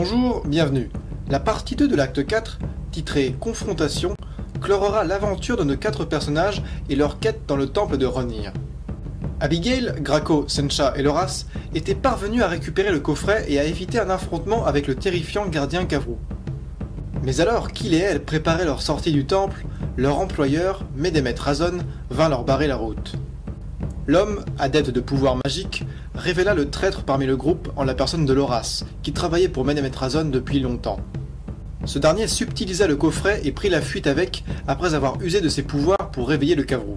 Bonjour, bienvenue. La partie 2 de l'acte 4, titrée « Confrontation », clorera l'aventure de nos 4 personnages et leur quête dans le temple de Rhon'hir. Abigail, Graco, Sencha et Loras étaient parvenus à récupérer le coffret et à éviter un affrontement avec le terrifiant gardien Kavrou. Mais alors Kil'el préparait leur sortie du temple, leur employeur, Medemet Razon, vint leur barrer la route. L'homme, adepte de pouvoirs magiques, révéla le traître parmi le groupe en la personne de Loras, qui travaillait pour Menemetrazone depuis longtemps. Ce dernier subtilisa le coffret et prit la fuite avec, après avoir usé de ses pouvoirs pour réveiller le Kavrou.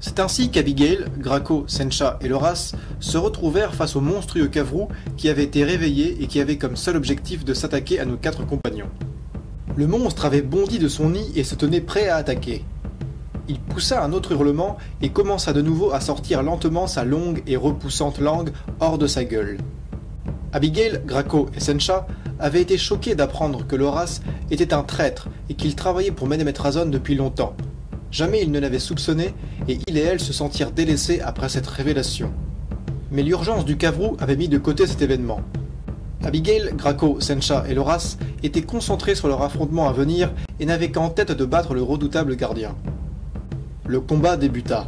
C'est ainsi qu'Abigail, Graco, Sencha et Loras se retrouvèrent face au monstrueux Kavrou qui avait été réveillé et qui avait comme seul objectif de s'attaquer à nos 4 compagnons. Le monstre avait bondi de son nid et se tenait prêt à attaquer. Il poussa un autre hurlement et commença de nouveau à sortir lentement sa longue et repoussante langue hors de sa gueule. Abigail, Graco et Sencha avaient été choqués d'apprendre que Loras était un traître et qu'il travaillait pour Menemetrazone depuis longtemps. Jamais ils ne l'avaient soupçonné et il et elle se sentirent délaissés après cette révélation. Mais l'urgence du Kavrou avait mis de côté cet événement. Abigail, Graco, Sencha et Loras étaient concentrés sur leur affrontement à venir et n'avaient qu'en tête de battre le redoutable gardien. Le combat débuta.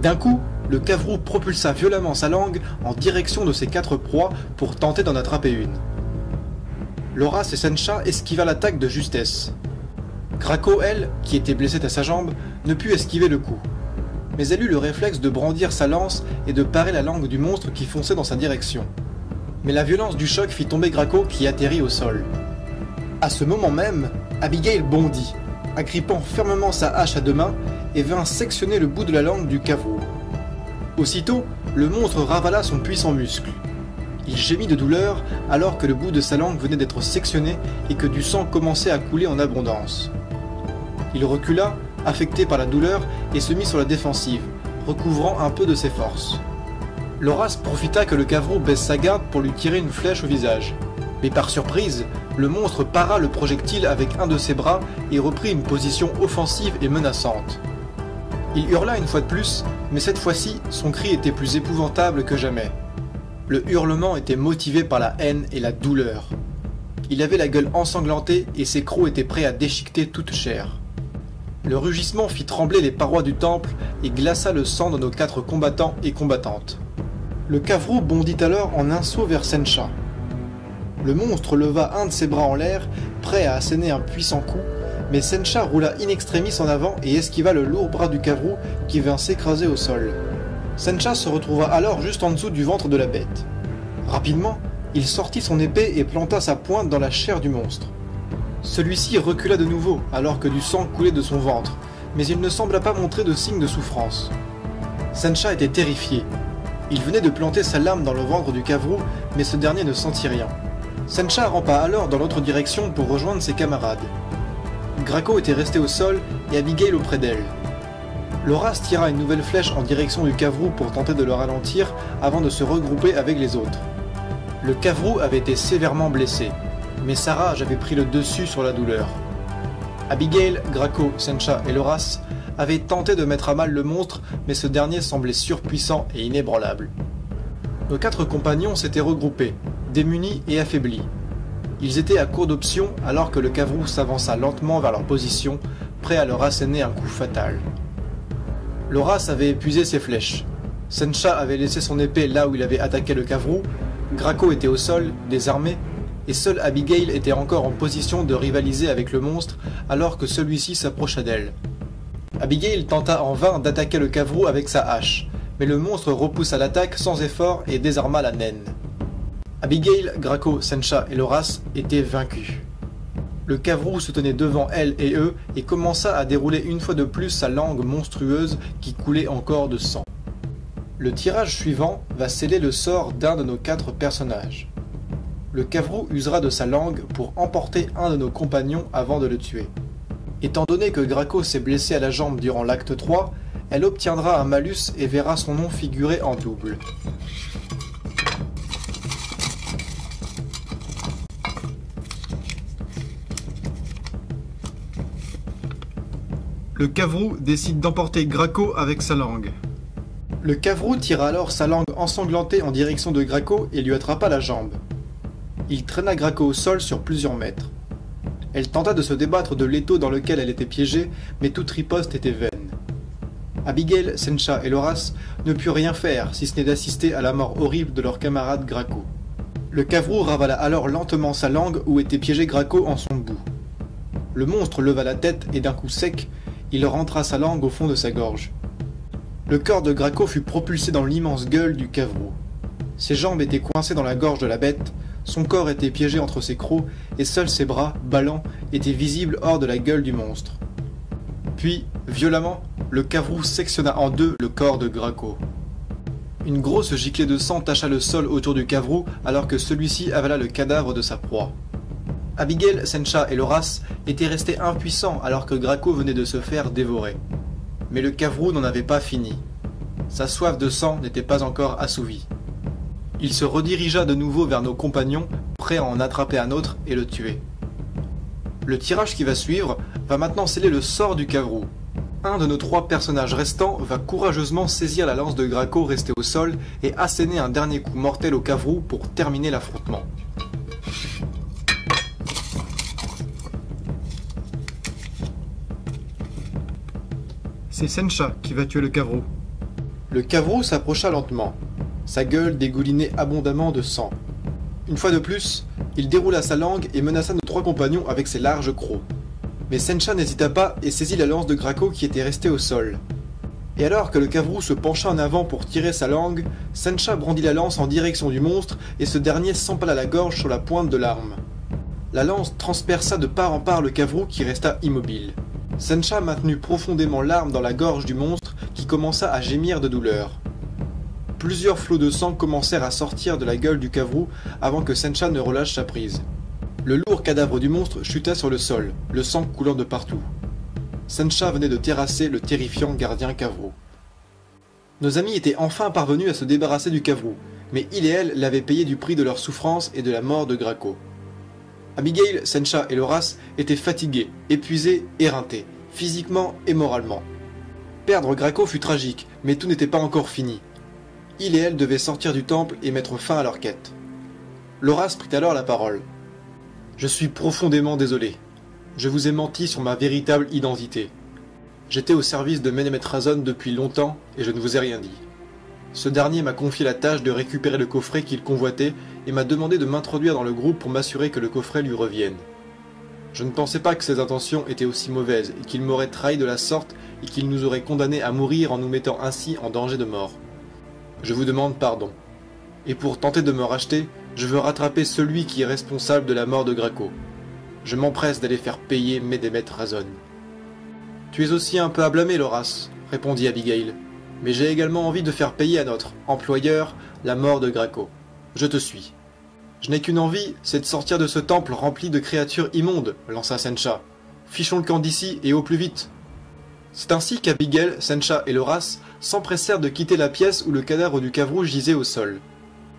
D'un coup, le Kavrou propulsa violemment sa langue en direction de ses 4 proies pour tenter d'en attraper une. Loras et Sencha esquiva l'attaque de justesse. Graco, elle, qui était blessée à sa jambe, ne put esquiver le coup. Mais elle eut le réflexe de brandir sa lance et de parer la langue du monstre qui fonçait dans sa direction. Mais la violence du choc fit tomber Graco qui atterrit au sol. À ce moment même, Abigail bondit, agrippant fermement sa hache à 2 mains et vint sectionner le bout de la langue du Kavrou. Aussitôt, le monstre ravala son puissant muscle. Il gémit de douleur alors que le bout de sa langue venait d'être sectionné et que du sang commençait à couler en abondance. Il recula, affecté par la douleur, et se mit sur la défensive, recouvrant un peu de ses forces. Loras profita que le Kavrou baisse sa garde pour lui tirer une flèche au visage. Mais par surprise, le monstre para le projectile avec un de ses bras et reprit une position offensive et menaçante. Il hurla une fois de plus, mais cette fois-ci, son cri était plus épouvantable que jamais. Le hurlement était motivé par la haine et la douleur. Il avait la gueule ensanglantée et ses crocs étaient prêts à déchiqueter toute chair. Le rugissement fit trembler les parois du temple et glaça le sang de nos 4 combattants et combattantes. Le Kavrou bondit alors en un saut vers Sencha. Le monstre leva un de ses bras en l'air, prêt à asséner un puissant coup, mais Sencha roula in extremis en avant et esquiva le lourd bras du Kavrou qui vint s'écraser au sol. Sencha se retrouva alors juste en dessous du ventre de la bête. Rapidement, il sortit son épée et planta sa pointe dans la chair du monstre. Celui-ci recula de nouveau alors que du sang coulait de son ventre, mais il ne sembla pas montrer de signe de souffrance. Sencha était terrifié. Il venait de planter sa lame dans le ventre du Kavrou, mais ce dernier ne sentit rien. Sencha rampa alors dans l'autre direction pour rejoindre ses camarades. Graco était resté au sol et Abigail auprès d'elle. Loras tira une nouvelle flèche en direction du Kavrou pour tenter de le ralentir avant de se regrouper avec les autres. Le Kavrou avait été sévèrement blessé, mais sa rage avait pris le dessus sur la douleur. Abigail, Graco, Sencha et Loras avaient tenté de mettre à mal le monstre, mais ce dernier semblait surpuissant et inébranlable. Nos 4 compagnons s'étaient regroupés, démunis et affaiblis. Ils étaient à court d'options alors que le Kavrou s'avança lentement vers leur position, prêt à leur asséner un coup fatal. Loras avait épuisé ses flèches. Sencha avait laissé son épée là où il avait attaqué le Kavrou, Graco était au sol, désarmé, et seule Abigail était encore en position de rivaliser avec le monstre alors que celui-ci s'approcha d'elle. Abigail tenta en vain d'attaquer le Kavrou avec sa hache, mais le monstre repoussa l'attaque sans effort et désarma la naine. Abigail, Graco, Sencha et Loras étaient vaincus. Le Kavrou se tenait devant elle et eux et commença à dérouler une fois de plus sa langue monstrueuse qui coulait encore de sang. Le tirage suivant va sceller le sort d'un de nos 4 personnages. Le Kavrou usera de sa langue pour emporter un de nos compagnons avant de le tuer. Étant donné que Graco s'est blessée à la jambe durant l'acte 3, elle obtiendra un malus et verra son nom figurer en double. Le Kavrou décide d'emporter Graco avec sa langue. Le Kavrou tira alors sa langue ensanglantée en direction de Graco et lui attrapa la jambe. Il traîna Graco au sol sur plusieurs mètres. Elle tenta de se débattre de l'étau dans lequel elle était piégée, mais toute riposte était vaine. Abigail, Sencha et Loras ne purent rien faire, si ce n'est d'assister à la mort horrible de leur camarade Graco. Le Kavrou ravala alors lentement sa langue où était piégé Graco en son bout. Le monstre leva la tête et d'un coup sec, il rentra sa langue au fond de sa gorge. Le corps de Graco fut propulsé dans l'immense gueule du Kavrou. Ses jambes étaient coincées dans la gorge de la bête, son corps était piégé entre ses crocs et seuls ses bras, ballants, étaient visibles hors de la gueule du monstre. Puis, violemment, le Kavrou sectionna en deux le corps de Graco. Une grosse giclée de sang tacha le sol autour du Kavrou alors que celui-ci avala le cadavre de sa proie. Abigail, Sencha et Loras étaient restés impuissants alors que Graco venait de se faire dévorer. Mais le Kavrou n'en avait pas fini. Sa soif de sang n'était pas encore assouvie. Il se redirigea de nouveau vers nos compagnons, prêts à en attraper un autre et le tuer. Le tirage qui va suivre va maintenant sceller le sort du Kavrou. Un de nos trois personnages restants va courageusement saisir la lance de Graco restée au sol et asséner un dernier coup mortel au Kavrou pour terminer l'affrontement. C'est Sencha qui va tuer le Kavrou. Le Kavrou s'approcha lentement, sa gueule dégoulinait abondamment de sang. Une fois de plus, il déroula sa langue et menaça nos trois compagnons avec ses larges crocs. Mais Sencha n'hésita pas et saisit la lance de Graco qui était restée au sol. Et alors que le Kavrou se pencha en avant pour tirer sa langue, Sencha brandit la lance en direction du monstre et ce dernier s'empala la gorge sur la pointe de l'arme. La lance transperça de part en part le Kavrou qui resta immobile. Sencha maintenut profondément l'arme dans la gorge du monstre qui commença à gémir de douleur. Plusieurs flots de sang commencèrent à sortir de la gueule du Kavrou avant que Sencha ne relâche sa prise. Le lourd cadavre du monstre chuta sur le sol, le sang coulant de partout. Sencha venait de terrasser le terrifiant gardien Kavrou. Nos amis étaient enfin parvenus à se débarrasser du Kavrou, mais il et elle l'avaient payé du prix de leur souffrance et de la mort de Graco. Abigail, Sencha et Loras étaient fatigués, épuisés, éreintés, physiquement et moralement. Perdre Graco fut tragique, mais tout n'était pas encore fini. Il et elle devaient sortir du temple et mettre fin à leur quête. Loras prit alors la parole. « Je suis profondément désolé. Je vous ai menti sur ma véritable identité. J'étais au service de Menemet Razon depuis longtemps et je ne vous ai rien dit. Ce dernier m'a confié la tâche de récupérer le coffret qu'il convoitait et m'a demandé de m'introduire dans le groupe pour m'assurer que le coffret lui revienne. Je ne pensais pas que ses intentions étaient aussi mauvaises et qu'il m'aurait trahi de la sorte et qu'il nous aurait condamnés à mourir en nous mettant ainsi en danger de mort. Je vous demande pardon. Et pour tenter de me racheter, je veux rattraper celui qui est responsable de la mort de Graco. Je m'empresse d'aller faire payer Medemet Razon. » « Tu es aussi un peu à blâmer, Loras, » répondit Abigail. « Mais j'ai également envie de faire payer à notre employeur la mort de Graco. Je te suis. »« Je n'ai qu'une envie, c'est de sortir de ce temple rempli de créatures immondes, » lança Sencha. « Fichons le camp d'ici et au plus vite. » C'est ainsi qu'Abigail, Sencha et Loras s'empressèrent de quitter la pièce où le cadavre du Kavrou gisait au sol.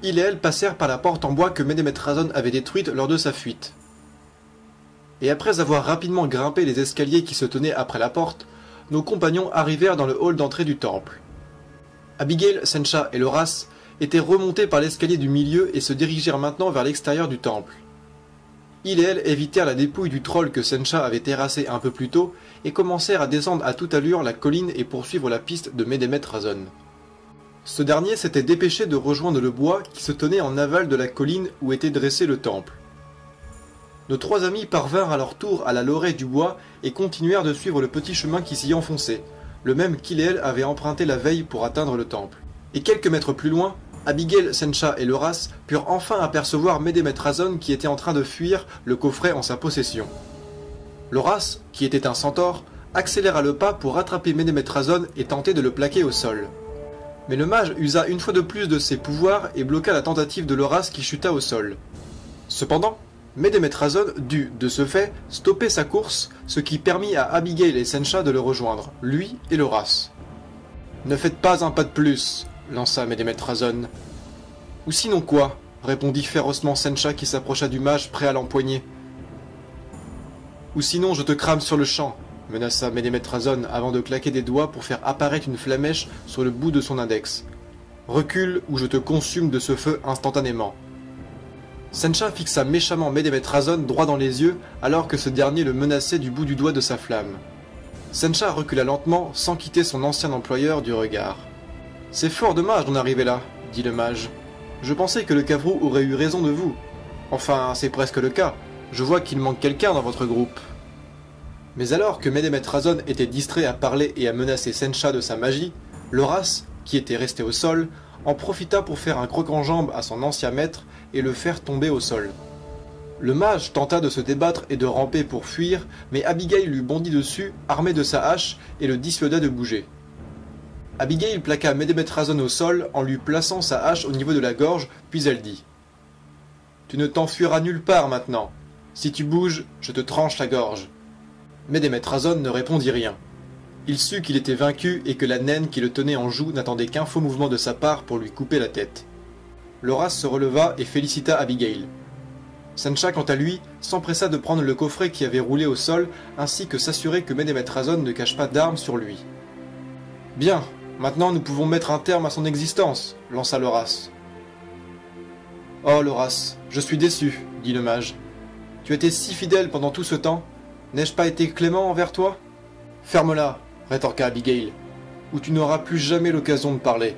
Il et elle passèrent par la porte en bois que Menemetrazone avait détruite lors de sa fuite. Et après avoir rapidement grimpé les escaliers qui se tenaient après la porte, nos compagnons arrivèrent dans le hall d'entrée du temple. Abigail, Sencha et Loras étaient remontés par l'escalier du milieu et se dirigèrent maintenant vers l'extérieur du temple. Il et elle évitèrent la dépouille du troll que Sencha avait terrassé un peu plus tôt et commencèrent à descendre à toute allure la colline et poursuivre la piste de Menemetrazone. Ce dernier s'était dépêché de rejoindre le bois qui se tenait en aval de la colline où était dressé le temple. Nos trois amis parvinrent à leur tour à la lorée du bois et continuèrent de suivre le petit chemin qui s'y enfonçait, le même qu'Ileel avait emprunté la veille pour atteindre le temple. Et quelques mètres plus loin, Abigail, Sencha et Loras purent enfin apercevoir Menemetrazone qui était en train de fuir le coffret en sa possession. Loras, qui était un centaure, accéléra le pas pour rattraper Menemetrazone et tenter de le plaquer au sol. Mais le mage usa une fois de plus de ses pouvoirs et bloqua la tentative de Loras qui chuta au sol. Cependant, Medemet Razon dut, de ce fait, stopper sa course, ce qui permit à Abigail et Sencha de le rejoindre, lui et Loras. « Ne faites pas un pas de plus !» lança Medemet Razon. « Ou sinon quoi ?» répondit férocement Sencha qui s'approcha du mage prêt à l'empoigner. « Ou sinon je te crame sur le champ !» menaça Menemetrazone avant de claquer des doigts pour faire apparaître une flamèche sur le bout de son index. « Recule ou je te consume de ce feu instantanément. » Sencha fixa méchamment Medemet Razon droit dans les yeux alors que ce dernier le menaçait du bout du doigt de sa flamme. Sencha recula lentement sans quitter son ancien employeur du regard. « C'est fort dommage d'en arriver là, » dit le mage. « Je pensais que le Kavrou aurait eu raison de vous. Enfin, c'est presque le cas. Je vois qu'il manque quelqu'un dans votre groupe. » Mais alors que Menemet Razon était distrait à parler et à menacer Sencha de sa magie, Loras, qui était resté au sol, en profita pour faire un croc en jambe à son ancien maître et le faire tomber au sol. Le mage tenta de se débattre et de ramper pour fuir, mais Abigail lui bondit dessus, armée de sa hache, et le dissuada de bouger. Abigail plaqua Medemet Razon au sol en lui plaçant sa hache au niveau de la gorge, puis elle dit « Tu ne t'enfuiras nulle part maintenant. Si tu bouges, je te tranche la gorge. » Medemet Razon ne répondit rien. Il sut qu'il était vaincu et que la naine qui le tenait en joue n'attendait qu'un faux mouvement de sa part pour lui couper la tête. Loras se releva et félicita Abigail. Sencha, quant à lui, s'empressa de prendre le coffret qui avait roulé au sol ainsi que s'assurer que Medemet Razon ne cache pas d'armes sur lui. « Bien, maintenant nous pouvons mettre un terme à son existence » lança Loras. « Oh Loras, je suis déçu » dit le mage. « Tu étais si fidèle pendant tout ce temps. N'ai-je pas été clément envers toi ?»« Ferme-la » rétorqua Abigail, « ou tu n'auras plus jamais l'occasion de parler. »«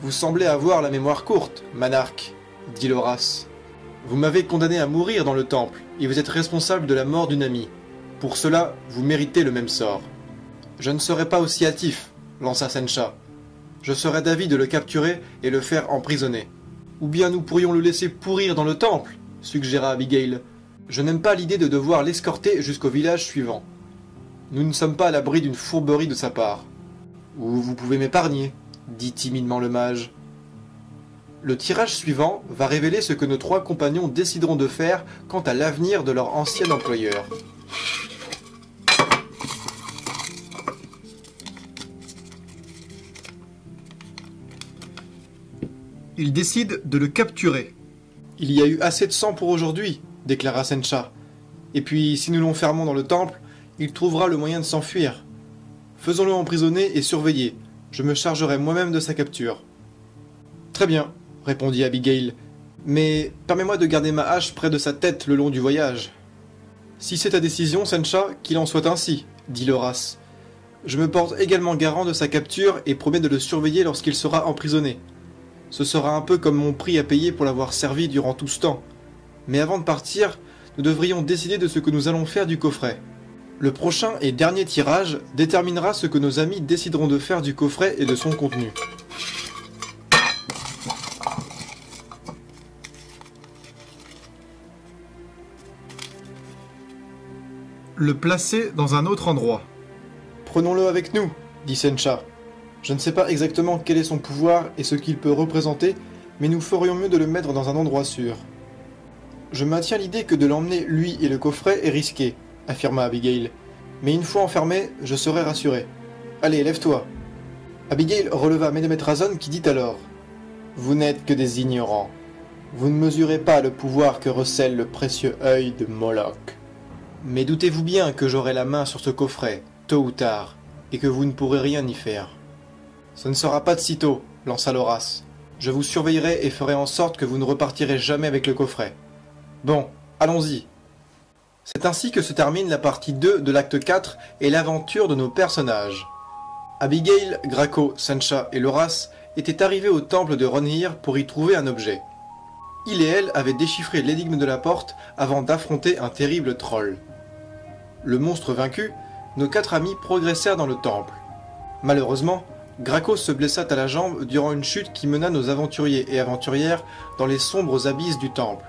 Vous semblez avoir la mémoire courte, Manarque » dit Loras. « Vous m'avez condamné à mourir dans le temple, et vous êtes responsable de la mort d'une amie. Pour cela, vous méritez le même sort. »« Je ne serai pas aussi hâtif, » lança Sencha. « Je serai d'avis de le capturer et le faire emprisonner. »« Ou bien nous pourrions le laisser pourrir dans le temple, » suggéra Abigail. Je n'aime pas l'idée de devoir l'escorter jusqu'au village suivant. Nous ne sommes pas à l'abri d'une fourberie de sa part. Ou vous pouvez m'épargner, dit timidement le mage. Le tirage suivant va révéler ce que nos trois compagnons décideront de faire quant à l'avenir de leur ancien employeur. Ils décident de le capturer. Il y a eu assez de sang pour aujourd'hui, déclara Sencha. « Et puis, si nous l'enfermons dans le temple, il trouvera le moyen de s'enfuir. Faisons-le emprisonner et surveiller. Je me chargerai moi-même de sa capture. »« Très bien, » répondit Abigail. « Mais permets-moi de garder ma hache près de sa tête le long du voyage. »« Si c'est ta décision, Sencha, qu'il en soit ainsi, » dit Loras. « Je me porte également garant de sa capture et promets de le surveiller lorsqu'il sera emprisonné. Ce sera un peu comme mon prix à payer pour l'avoir servi durant tout ce temps. » Mais avant de partir, nous devrions décider de ce que nous allons faire du coffret. Le prochain et dernier tirage déterminera ce que nos amis décideront de faire du coffret et de son contenu. Le placer dans un autre endroit. Prenons-le avec nous, dit Sencha. Je ne sais pas exactement quel est son pouvoir et ce qu'il peut représenter, mais nous ferions mieux de le mettre dans un endroit sûr. Je maintiens l'idée que de l'emmener lui et le coffret est risqué, affirma Abigail. Mais une fois enfermé, je serai rassuré. Allez, lève-toi. Abigail releva Menemet Razon qui dit alors « Vous n'êtes que des ignorants. Vous ne mesurez pas le pouvoir que recèle le précieux œil de Moloch. Mais doutez-vous bien que j'aurai la main sur ce coffret, tôt ou tard, et que vous ne pourrez rien y faire. »« Ce ne sera pas de sitôt, » lança Loras. « Je vous surveillerai et ferai en sorte que vous ne repartirez jamais avec le coffret. » Bon, allons-y. C'est ainsi que se termine la partie 2 de l'acte 4 et l'aventure de nos personnages. Abigail, Graco, Sencha et Loras étaient arrivés au temple de Rhon'hir pour y trouver un objet. Il et elle avaient déchiffré l'énigme de la porte avant d'affronter un terrible troll. Le monstre vaincu, nos quatre amis progressèrent dans le temple. Malheureusement, Graco se blessa à la jambe durant une chute qui mena nos aventuriers et aventurières dans les sombres abysses du temple.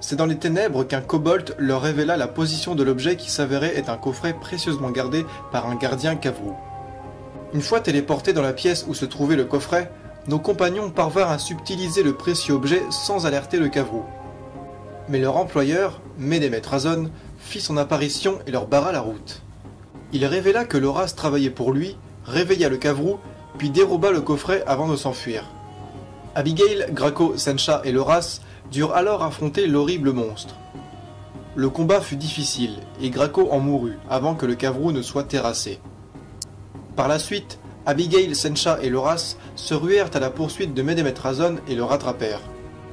C'est dans les ténèbres qu'un kobold leur révéla la position de l'objet qui s'avérait être un coffret précieusement gardé par un gardien Kavrou. Une fois téléportés dans la pièce où se trouvait le coffret, nos compagnons parvinrent à subtiliser le précieux objet sans alerter le Kavrou. Mais leur employeur, Medemet Razon, fit son apparition et leur barra la route. Il révéla que Loras travaillait pour lui, réveilla le Kavrou, puis déroba le coffret avant de s'enfuir. Abigail, Graco, Sencha et Loras durent alors affronter l'horrible monstre. Le combat fut difficile et Graco en mourut avant que le Kavrou ne soit terrassé. Par la suite, Abigail, Sencha et Loras se ruèrent à la poursuite de Medemet Razon et le rattrapèrent.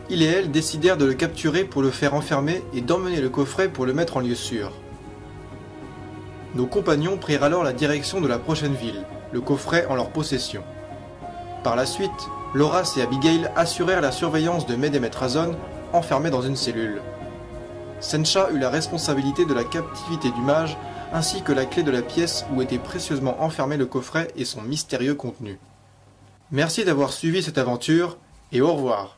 Il et elle décidèrent de le capturer pour le faire enfermer et d'emmener le coffret pour le mettre en lieu sûr. Nos compagnons prirent alors la direction de la prochaine ville, le coffret en leur possession. Par la suite, Loras et Abigail assurèrent la surveillance de Medemet Razon, enfermée dans une cellule. Sencha eut la responsabilité de la captivité du mage, ainsi que la clé de la pièce où était précieusement enfermé le coffret et son mystérieux contenu. Merci d'avoir suivi cette aventure, et au revoir.